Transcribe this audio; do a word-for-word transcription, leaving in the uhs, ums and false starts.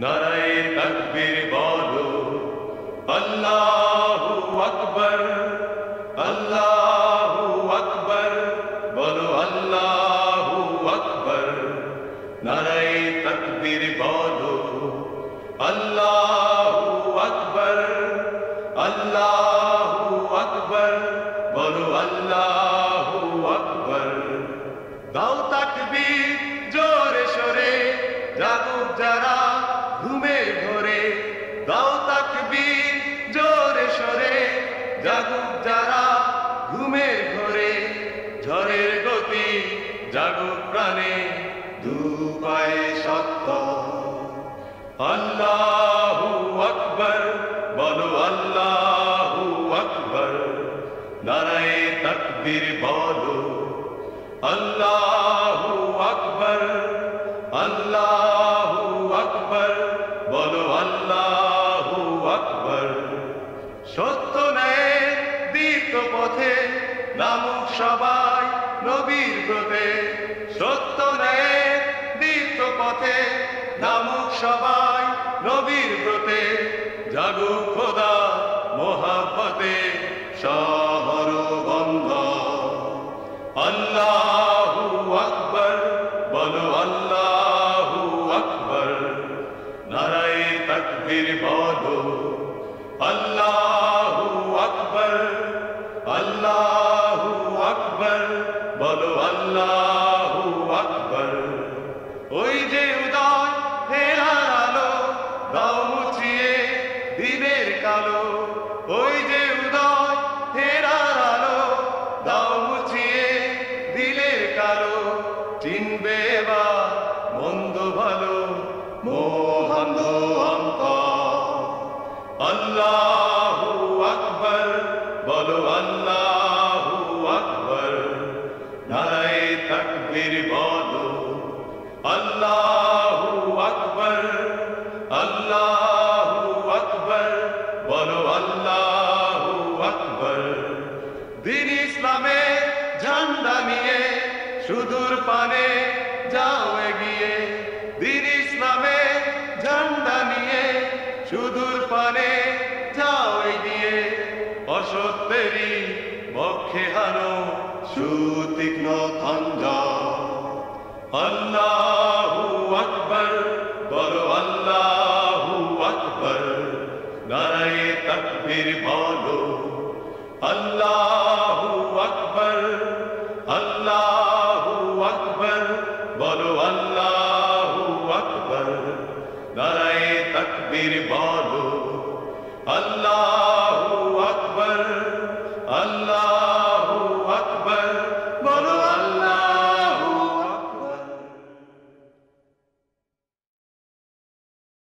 नाराए तकबीर बोलो, अल्लाहू अकबर, अल्लाहू अकबर, बोलो अल्लाहू अकबर। नाराए तकबीर बोलो, अल्लाहू अकबर, अल्लाहू अकबर, बोलो अल्लाहू अकबर। दाओ तकबीर जोरे शोरे, जागुक जरा घूमे भोरे। दाओ तकबीर जोरे शोरे, जागुक जरा घूमे भोरे। ঝড়ের গতি জাগুক প্রাণে, দুপায়ে সত্য। আল্লাহু আকবার বলো, আল্লাহু আকবার। নারায়ে তাকবীর বলো, আল্লাহু আকবার, আল্লাহু আকবার, বলো আল্লাহু আকবার। সত্য ন্যায়ের দীপ্ত পথে নামুক সবাই নবীর ব্রতে। সত্য ন্যায়ের দীপ্ত পথে নামুক সবাই নবীর ব্রতে। জাগুক খোদা মোহাব্বতে শহর বন্দর। আল্লাহু আকবার বলো, আল্লাহু আকবার। নারায়ে তাকবীর বলো, আল্লাহু আকবার, আল্লাহু আকবার, বলো আল্লাহু আকবার। ওই যে উদয় হেরার আলো, দাও মুছিয়ে দিনের কালো। ওই যে উদয় হেরার আলো, দাও মুছিয়ে দিনের কালো। চিনবে বা মন্দ ভালো মোহান্দ অন্ত। আল্লাহু আকবার বলো, আল্লাহু আকবার। নারায়ে তাকবীর বলো, আল্লাহু আকবার, আল্লাহু আকবার, বলো আল্লাহু আকবার। দিন ইসলামে ঝান্ডা নিয়ে সুদূর পানে যাও এগিয়ে। দিন ইসলামে ঝান্ডা নিয়ে সুদূর পানে যাও এগিয়ে। অসত্যেরই পক্ষে হানো সুতীক্ষ্ণ খঞ্জর। আল্লাহু আকবার বলো, আল্লাহু আকবার। নারায়ে তাকবীর বলো, আল্লাহু আকবার, আল্লাহু আকবার, বলো আল্লাহু আকবার। নারায়ে তাকবীর বলো, আল্লাহ